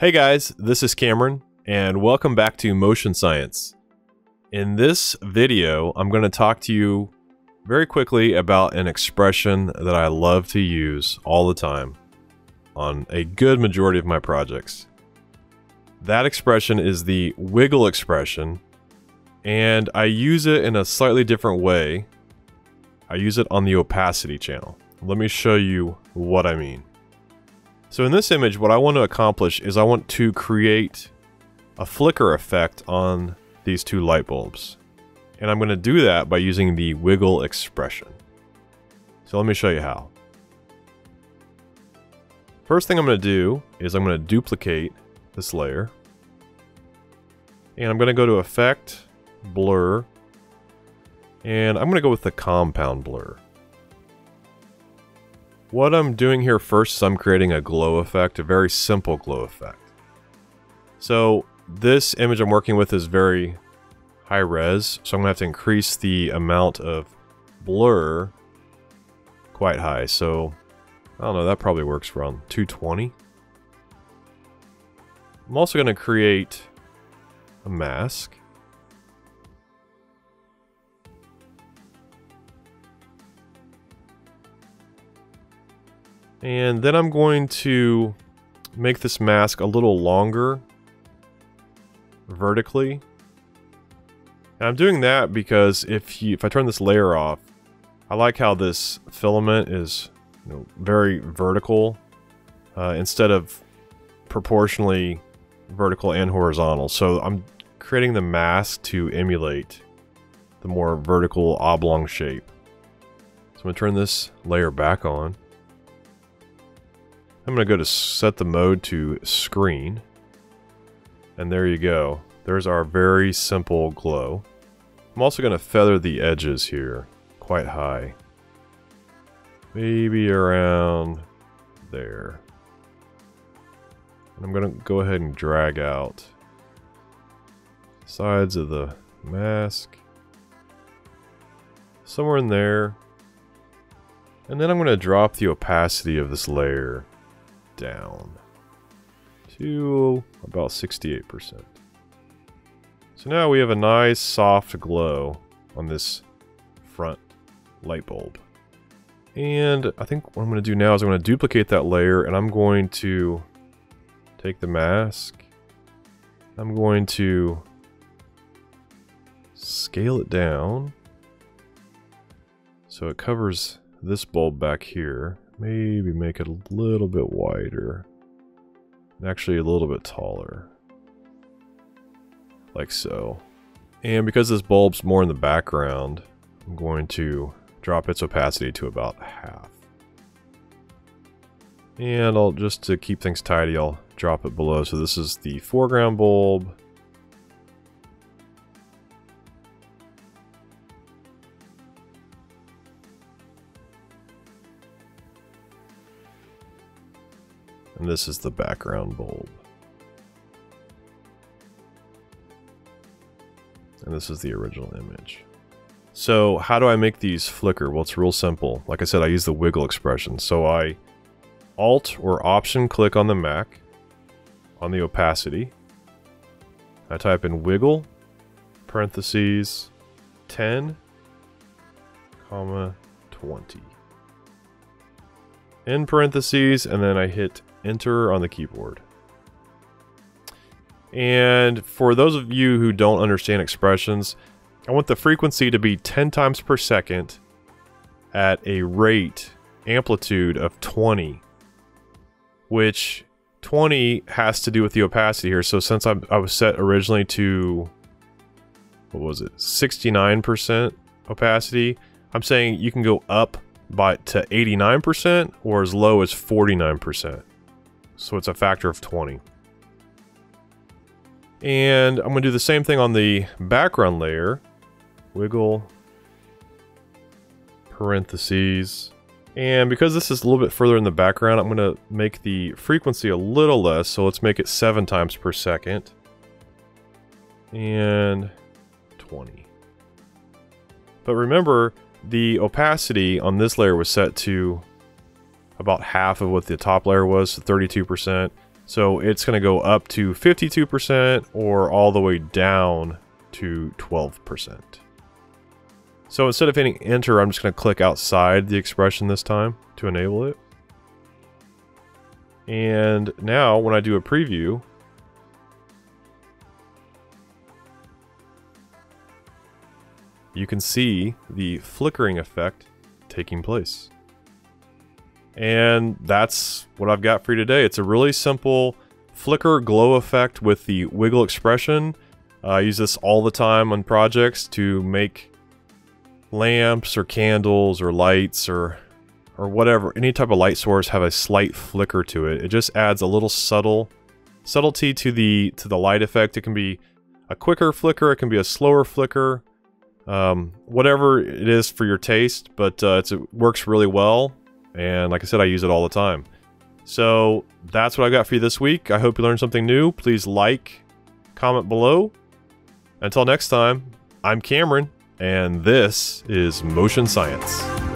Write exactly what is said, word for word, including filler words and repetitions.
Hey guys, this is Cameron, and welcome back to Motion Science. In this video, I'm going to talk to you very quickly about an expression that I love to use all the time on a good majority of my projects. That expression is the wiggle expression, and I use it in a slightly different way. I use it on the opacity channel. Let me show you what I mean. So in this image, what I want to accomplish is I want to create a flicker effect on these two light bulbs. And I'm going to do that by using the wiggle expression. So let me show you how. First thing I'm going to do is I'm going to duplicate this layer. And I'm going to go to Effect, Blur, and I'm going to go with the Compound Blur. What I'm doing here first is I'm creating a glow effect, a very simple glow effect. So this image I'm working with is very high res, so I'm gonna have to increase the amount of blur quite high. So I don't know, that probably works around two twenty. I'm also gonna create a mask. And then I'm going to make this mask a little longer vertically. And I'm doing that because if you, if I turn this layer off, I like how this filament is, you know, very vertical uh, instead of proportionally vertical and horizontal. So I'm creating the mask to emulate the more vertical oblong shape. So I'm going to turn this layer back on. I'm going to go to set the mode to screen, and there you go. There's our very simple glow. I'm also going to feather the edges here quite high, maybe around there. And I'm going to go ahead and drag out sides of the mask, somewhere in there. And then I'm going to drop the opacity of this layer down to about sixty-eight percent. So now we have a nice soft glow on this front light bulb. And I think what I'm going to do now is I'm going to duplicate that layer, and I'm going to take the mask. I'm going to scale it down so it covers this bulb back here. Maybe make it a little bit wider, and actually a little bit taller, like so. And because this bulb's more in the background, I'm going to drop its opacity to about half. And I'll, just to keep things tidy, I'll drop it below. So this is the foreground bulb. And this is the background bulb. And this is the original image. So how do I make these flicker? Well, it's real simple. Like I said, I use the wiggle expression. So I Alt or Option click on the Mac, on the opacity. I type in wiggle, parentheses, ten, comma, twenty. In parentheses, and then I hit Enter on the keyboard. And for those of you who don't understand expressions, I want the frequency to be ten times per second at a rate amplitude of twenty, which twenty has to do with the opacity here. So since I, I was set originally to, what was it, sixty-nine percent opacity, I'm saying you can go up by to eighty-nine percent or as low as forty-nine percent. So it's a factor of twenty. And I'm gonna do the same thing on the background layer. Wiggle, parentheses. And because this is a little bit further in the background, I'm gonna make the frequency a little less. So let's make it seven times per second. And twenty. But remember, the opacity on this layer was set to about half of what the top layer was, so thirty-two percent. So it's going to go up to fifty-two percent or all the way down to twelve percent. So instead of hitting enter, I'm just going to click outside the expression this time to enable it. And now when I do a preview, you can see the flickering effect taking place. And that's what I've got for you today. It's a really simple flicker glow effect with the wiggle expression. Uh, I use this all the time on projects to make lamps or candles or lights or or whatever. Any type of light source have a slight flicker to it. It just adds a little subtle subtlety to the to the light effect. It can be a quicker flicker. It can be a slower flicker. Um, whatever it is for your taste, but uh, it's, it works really well. And like I said, I use it all the time. So that's what I've got for you this week. I hope you learned something new. Please like, comment below. Until next time, I'm Cameron, and this is Motion Science.